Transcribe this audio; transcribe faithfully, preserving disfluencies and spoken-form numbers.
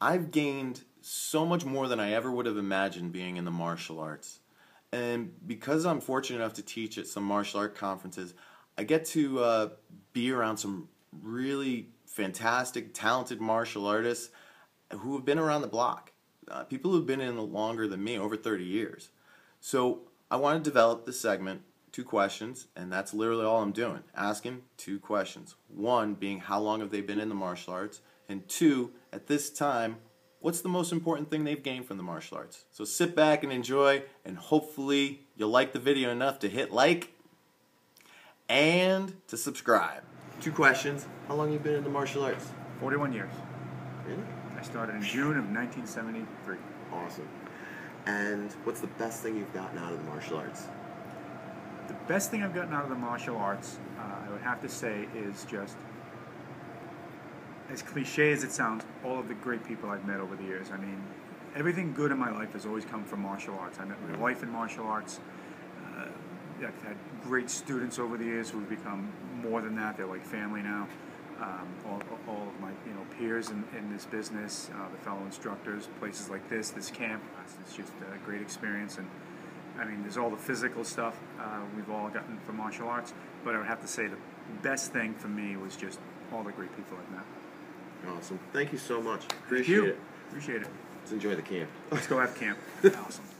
I've gained so much more than I ever would have imagined being in the martial arts. And because I'm fortunate enough to teach at some martial art conferences, I get to uh, be around some really fantastic, talented martial artists who have been around the block. Uh, people who have been in longer than me, over thirty years. So I want to develop this segment, two questions, and that's literally all I'm doing, asking two questions. One being, how long have they been in the martial arts? And two, at this time, what's the most important thing they've gained from the martial arts? So sit back and enjoy, and hopefully you'll like the video enough to hit like and to subscribe. Two questions. How long have you been in the martial arts? forty-one years. Really? I started in June of nineteen seventy-three. Awesome. And what's the best thing you've gotten out of the martial arts? The best thing I've gotten out of the martial arts, uh, I would have to say, is just, as cliche as it sounds, all of the great people I've met over the years. I mean, everything good in my life has always come from martial arts. I met my wife in martial arts. Uh, I've had great students over the years who have become more than that. They're like family now. Um, all, all of my you know, peers in, in this business, uh, the fellow instructors, places like this, this camp, it's just a great experience. And I mean, there's all the physical stuff uh, we've all gotten from martial arts. But I would have to say the best thing for me was just all the great people I've met. Awesome. Thank you so much. Appreciate it. Appreciate it. Let's enjoy the camp. Let's go have camp. Awesome.